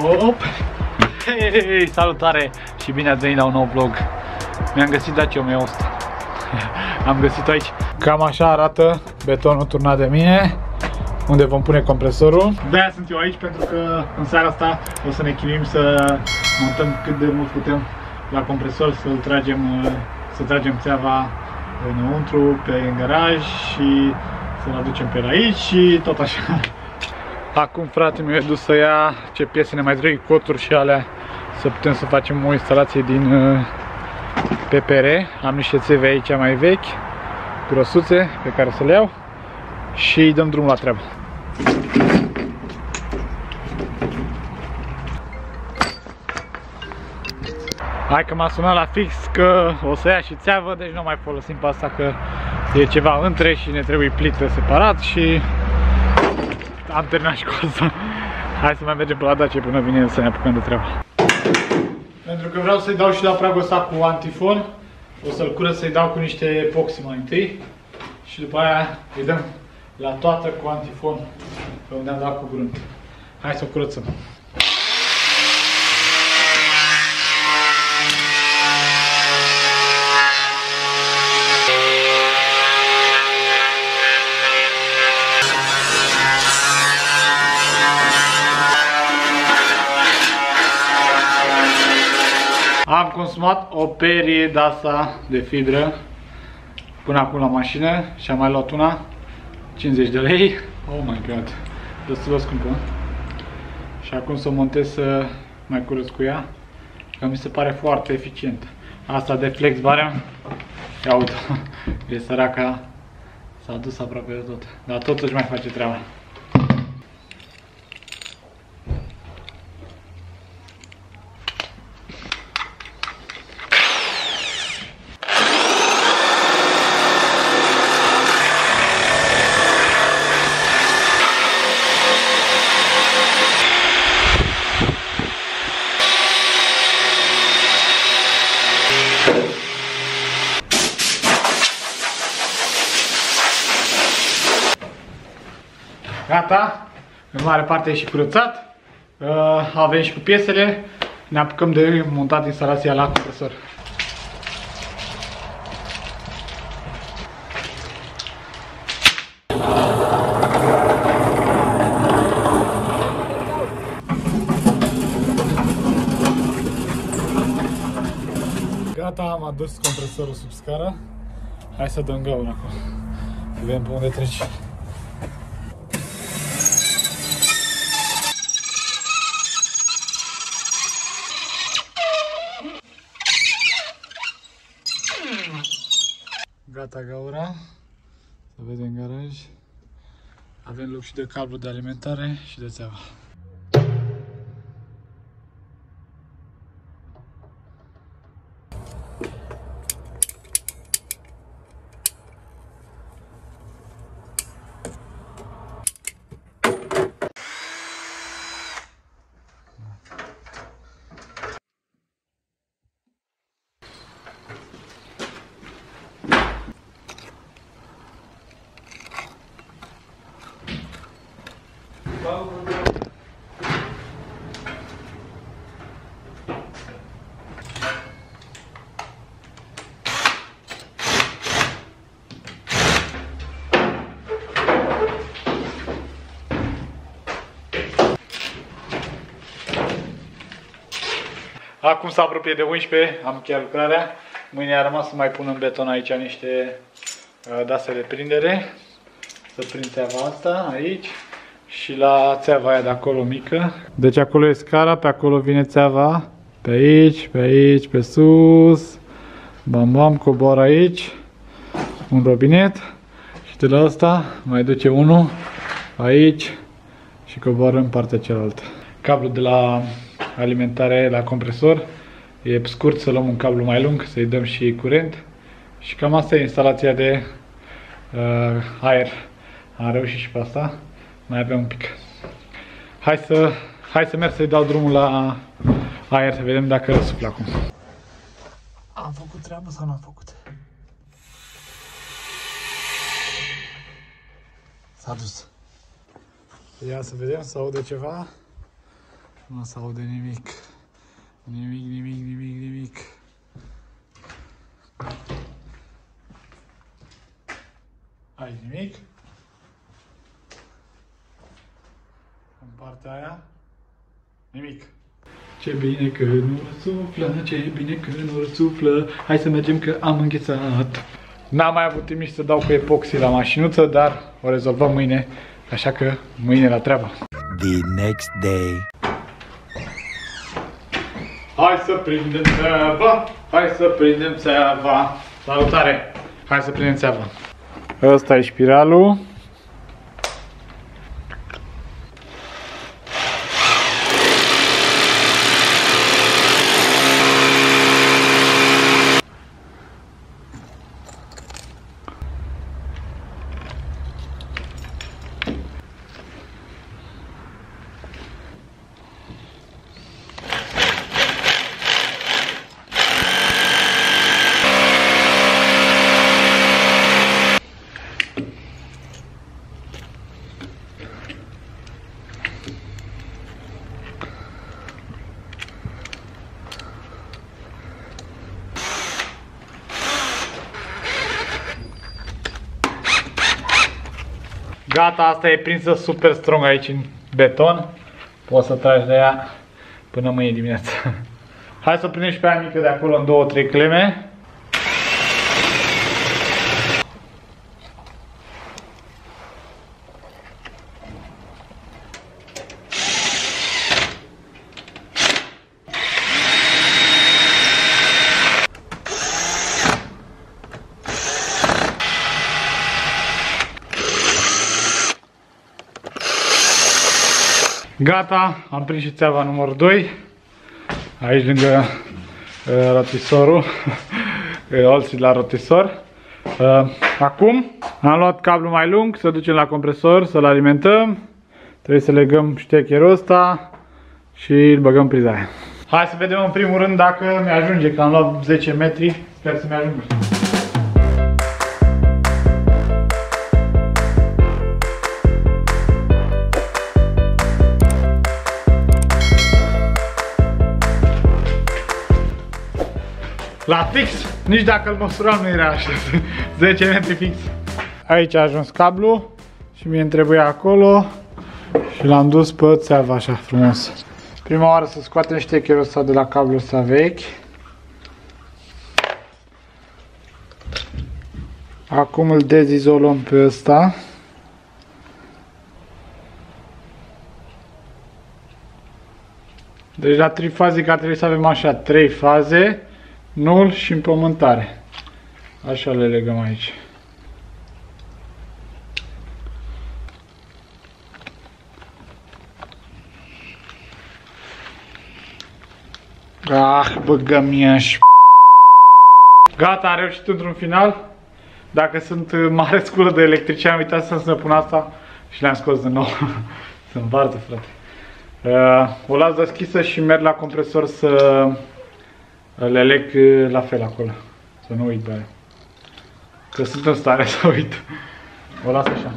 Hop! Hei, salutare și bine ați venit la un nou vlog. Mi-am găsit Dacia-ul 100. Am găsit-o aici. Cam așa arată betonul turnat de mine, unde vom pune compresorul. De-aia sunt eu aici, pentru că în seara asta o să ne chinuim să montăm cât de mult putem la compresor, să tragem țeava înăuntru, pe garaj și să-l aducem pe aici și tot așa. Acum frate mi-a dus să ia ce piese ne mai trebuie, coturi și alea, să putem să facem o instalație din PPR. Am niște țeve aici mai vechi, grosuțe, pe care să le iau și îi dăm drumul la treabă. Hai că m-a sunat la fix că o să ia și țeavă, deci nu mai folosim pe asta că e ceva între și ne trebuie plită separat și am terminat și cu asta. Hai să mai mergem pe la Dacia până vine să ne apucăm de treaba. Pentru că vreau să-i dau și la pragul ăsta cu antifon, o să-l curăț, să-i dau cu niște epoxy mai întâi și după aia îi dăm la toată cu antifon pe unde am dat cu grunt. Hai să o curățăm. Am consumat o perie de asta de fibră până acum la mașină și am mai luat una, 50 de lei. Oh my god, destul de scumpă. Și acum să o montez să mai curăț cu ea, că mi se pare foarte eficient. Asta de flex barem, ia uite, e săraca, s-a dus aproape de tot, dar totuși mai face treaba. Gata, în mare parte e și curățat, avem și cu piesele, ne apucăm de montat instalația la compresor. Gata, am adus compresorul sub scară, hai să dăm gaură acum, să vedem pe unde trece. Gata gaura, se vede în garaj, avem loc și de cablu de alimentare și de țeava. Acum se apropie de 11, am chiar lucrarea. Mâine a rămas să mai pun în beton aici niște dase de prindere. Să prind țeava asta aici și la țeava aia de acolo mică. Deci acolo e scara, pe acolo vine țeava. Pe aici, pe aici, pe sus. Bam, bam, cobor aici. Un robinet. Și de la asta mai duce unul aici și coboară în partea cealaltă. Cablul de la alimentare la compresor e scurt, să luăm un cablu mai lung, să-i dăm și curent. Și cam asta e instalația de aer. Am reușit și pe asta, mai avem un pic. Hai să merg să-i dau drumul la aer, să vedem dacă răsuflă acum. Am făcut treaba sau n-am făcut? S-a dus. Ia să vedem, să aude ceva. Nu se aude nimic. Nimic. Ai nimic? În partea aia? Nimic. Ce bine că nu răsuflă, ce bine că nu răsuflă. Hai să mergem că am înghețat. N-am mai avut timp nici să dau cu epoxi la mașinuță, dar o rezolvăm mâine. Așa că mâine la treabă. The next day. Hai să prindem țeava, hai să prindem țeava. Salutare! Hai să prindem țeava. Ăsta e spiralul. Gata, asta e prinsă super strong aici în beton. Poți să tragi de ea până mâine dimineață. Hai să o prindem și pe aia mică de acolo în 2-3 cleme. Gata, am prins și țeava numărul 2, aici lângă rotisorul, olțit la rotisor. Acum am luat cablu mai lung, să ducem la compresor, să-l alimentăm. Trebuie să legăm ștecherul ăsta și îl băgăm priza aia. Hai să vedem în primul rând dacă mi-ajunge, că am luat 10 metri, sper să mi-ajungă. La fix, nici dacă îl măsuram nu era așa, 10 metri fix. Aici a ajuns cablu și mi-e trebuia acolo și l-am dus pe țeava așa frumos. Prima oară să scoatem ștecherul ăsta de la cablul ăsta vechi. Acum îl dezizolăm pe ăsta. Deci la trifazic ar trebui să avem așa 3 faze. Nul și împământare. Așa le legăm aici. Ah, băgăm iași. Gata, am reușit într-un final. Dacă sunt mare sculă de electrician, am uitat să pun asta și le-am scos din nou. Sunt vartă, frate. O las deschisă și merg la compresor să... le leg la fel acolo, să nu uit de aia. Că sunt în stare să uit. O las așa.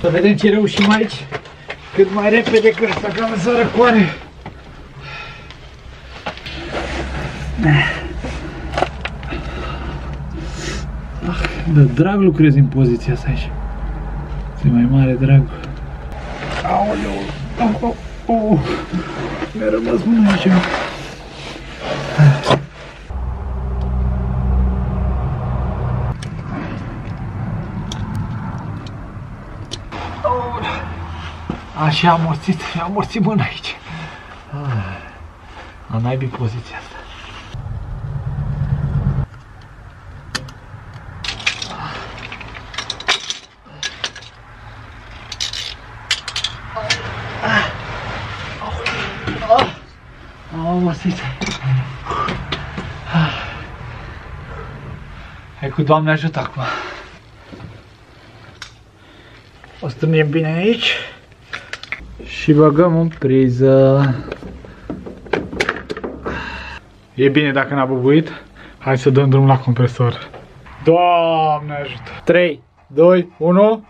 Să vedem ce reușim aici, cât mai repede, că asta cam să răcoare. Ah, de drag lucrez în poziția asta aici. Este mai mare drag. Aoleu! Oh. Mi-a rămas mâna aici. Așa am morțit, mi-am morțit mâna aici. Am naibii poziția asta. Hai cu Doamne ajută acum. O strângem bine aici și băgăm în priză. E bine dacă n-a bubuit. Hai să dăm drumul la compresor. Doamne ajută. 3, 2, 1.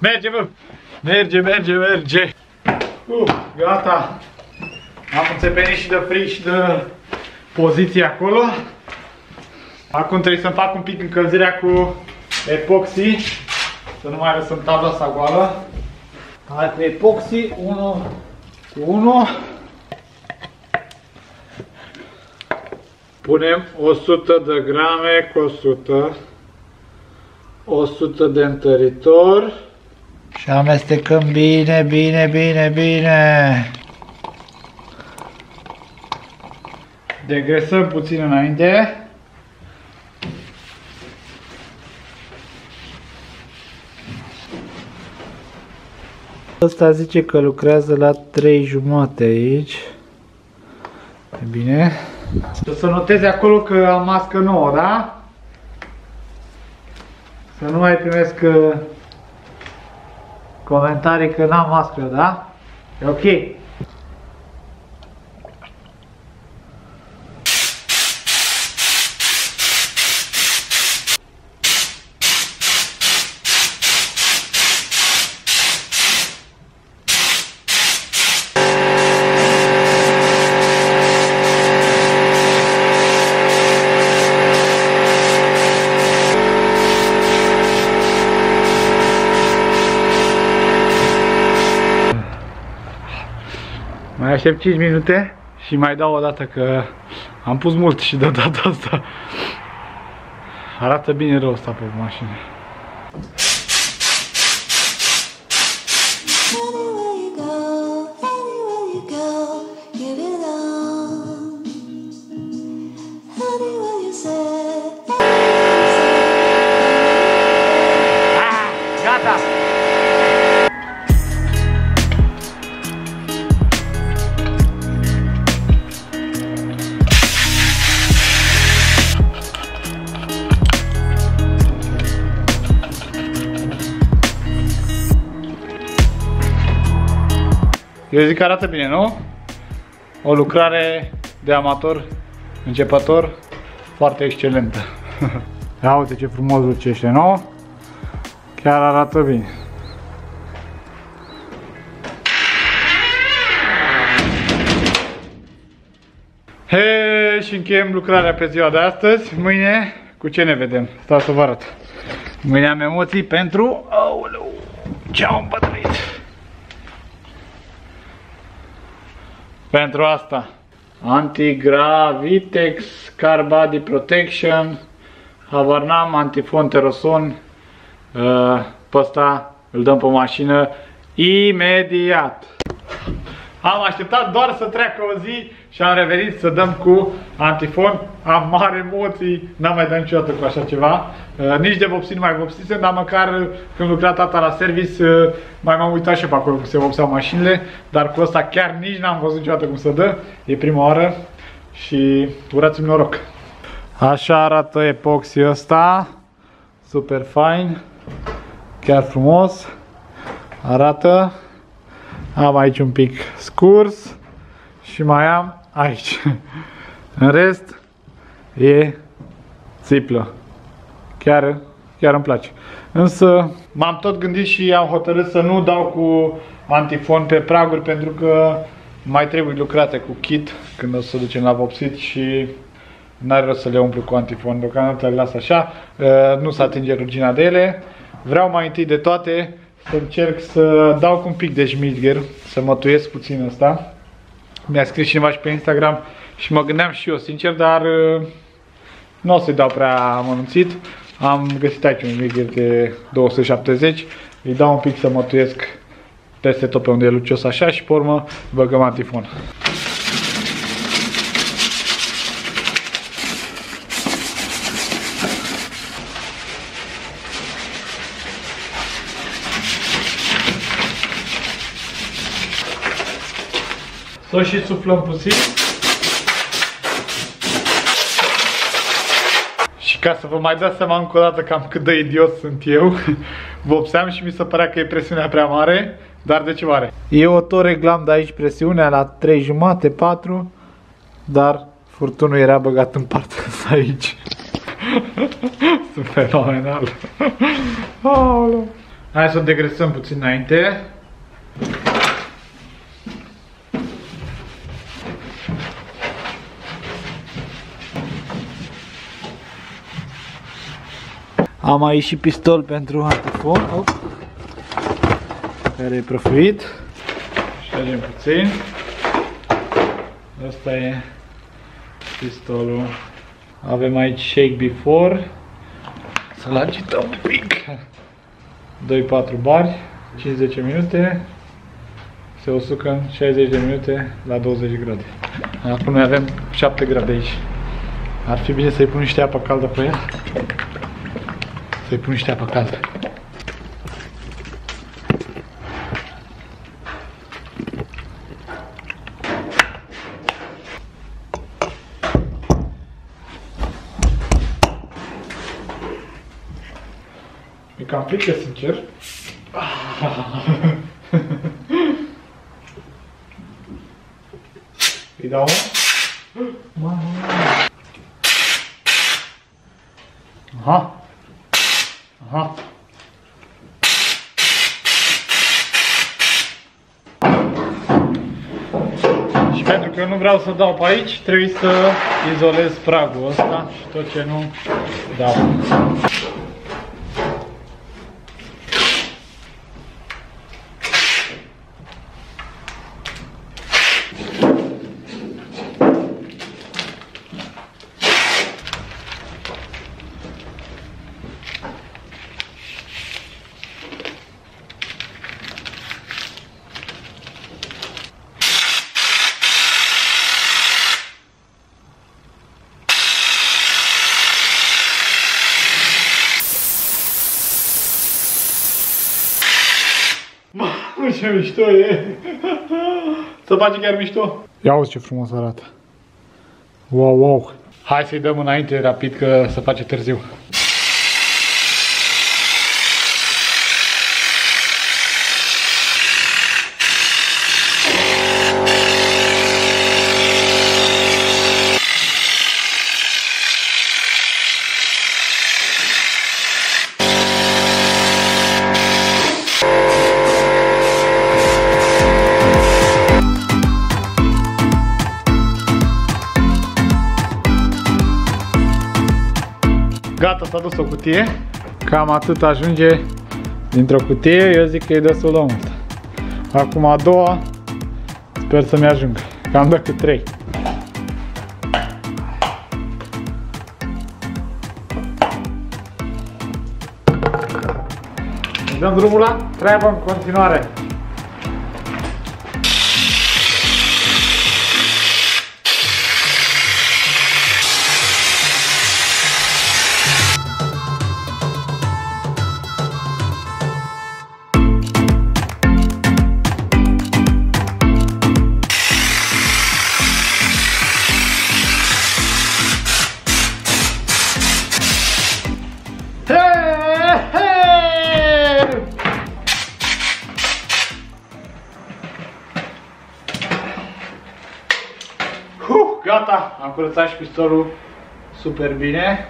Merge, bă! Merge, merge, merge! Gata! Am înțepenit și de fric și de poziție acolo. Acum trebuie să-mi fac un pic încălzirea cu epoxy, să nu mai lăsăm tabla asta goală. Hai cu epoxy, 1 cu 1. Punem 100 de grame cu 100, 100 de întăritor și amestecăm bine, bine, bine, bine. Degresăm puțin înainte. Ăsta zice că lucrează la 3 jumate aici. E bine. O să notezi acolo că am mască nouă, da? Să nu mai primesc comentarii că n-am mască, da? E ok. Mai aștept 5 minute și mai dau o dată că am pus mult și de data asta. Arată bine rău asta pe mașină. Eu zic că arată bine, nu? O lucrare de amator, începător, foarte excelentă. Ia uite ce frumos lucește, nu? Chiar arată bine. Hei, și încheiem lucrarea pe ziua de astăzi. Mâine, cu ce ne vedem? Stau să vă arăt. Mâine am emoții pentru... Aoleu, ce-au împătrit! Pentru asta, Antigravitex, Car Body Protection, Havarnam, Antifon Teroson, pe ăsta îl dăm pe mașină imediat. Am așteptat doar să treacă o zi și am revenit să dăm cu Antifon. Am mari emoții, n-am mai dat niciodată cu așa ceva. Nici de vopsit nu mai vopsisem, dar măcar când lucra tata la service, mai m-am uitat și pe acolo cum se vopseau mașinile. Dar cu ăsta chiar nici n-am văzut niciodată cum se dă. E prima oară și urați-mi noroc. Așa arată epoxy ăsta. Super fain. Chiar frumos. Arată. Am aici un pic scurs și mai am aici. În rest e țiplă. Chiar îmi place. Însă m-am tot gândit și am hotărât să nu dau cu antifon pe praguri pentru că mai trebuie lucrate cu kit când o să ducem la vopsit și n-are rost să le umplu cu antifon. Deocamdată le las așa, nu se atinge rugina de ele. Vreau mai întâi de toate să încerc să dau cu un pic de șmidger, să mătuiesc puțin asta. Mi-a scris cineva și pe Instagram și mă gândeam și eu sincer, dar nu o să-i dau prea amănunțit. Am găsit aici un șmidger de 270, îi dau un pic să mătuiesc peste tot pe unde e lucios așa și pe urmă băgăm antifon. Să și suflăm puțin. Și ca să vă mai dați seama încă o dată cam cât de idiot sunt eu, vopseam și mi se părea că e presiunea prea mare, dar de ce oare? Eu tot reglam de aici presiunea la 3 jumate, 4, dar furtunul era băgat în partea asta aici. Sunt fenomenal. Hai să degresăm puțin înainte. Am aici și pistol pentru antifon, care e profuit. Ștergem puțin. Asta e pistolul. Avem aici shake before. Să-l agităm un pic. 2-4 bari, 50 minute. Se usucă în 60 de minute la 20 grade. Acum noi avem 7 grade aici. Ar fi bine să-i pun niște apă caldă pe el. Să-i pun niște apă caldă. E cam frică, sincer. Îi dau una? Aha! Aha! Și pentru că eu nu vreau să dau pe aici, trebuie să izolez pragul ăsta și tot ce nu dau. Ce mișto e! Să face chiar mișto! Ia uite ce frumos arată! Wow, wow! Hai să-i dăm înainte rapid că se face târziu! Gata, s-a dus o cutie. Cam atât ajunge dintr-o cutie. Eu zic că e destul de mult. Acum a doua. Sper să-mi ajungă. Cam dă cât 3. Dăm drumul la treabă în continuare. Gata, am curățat și pistolul super bine.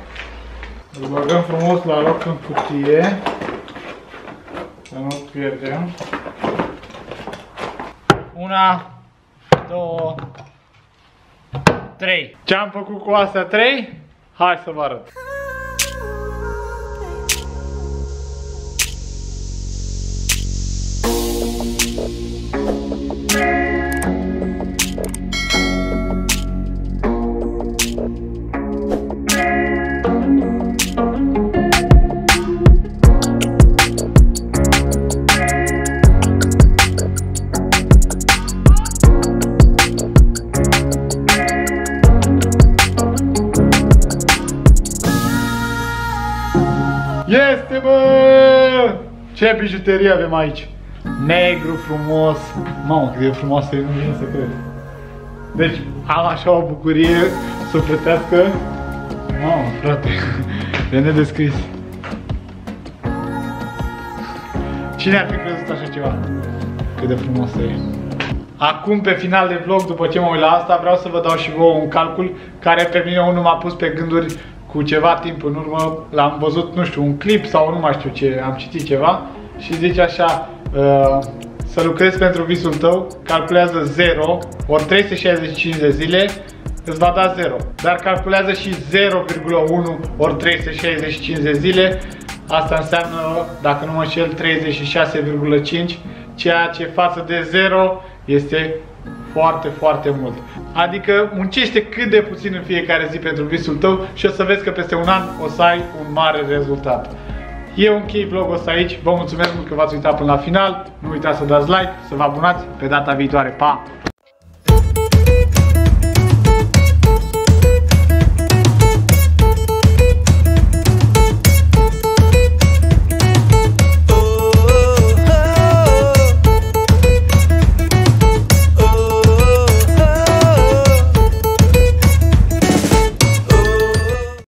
Îl băgăm frumos la loc în cutie, să nu pierdem. 1, 2, 3. Ce-am făcut cu astea 3? Hai să vă arăt. Este, bă! Ce bijuterie avem aici! Negru frumos! Mamă, cât de frumoasă e, nu vine să cred. Deci am așa o bucurie sufletească. Mamă, frate, e nedescris. Cine ar fi crezut așa ceva? Cât de frumos e! Acum, pe final de vlog, după ce mă uit la asta, vreau să vă dau și vouă un calcul care pe mine unul m-a pus pe gânduri. Cu ceva timp în urmă l-am văzut, nu știu, un clip sau nu mai știu ce, am citit ceva și zici așa, să lucrezi pentru visul tău, calculează 0 ori 365 de zile, îți va da 0. Dar calculează și 0,1 ori 365 de zile, asta înseamnă, dacă nu mă înșel, 36,5, ceea ce față de 0 este foarte, foarte mult. Adică muncește cât de puțin în fiecare zi pentru visul tău și o să vezi că peste un an o să ai un mare rezultat. Eu închei vlogul ăsta aici, vă mulțumesc mult că v-ați uitat până la final, nu uitați să dați like, să vă abonați, pe data viitoare, pa!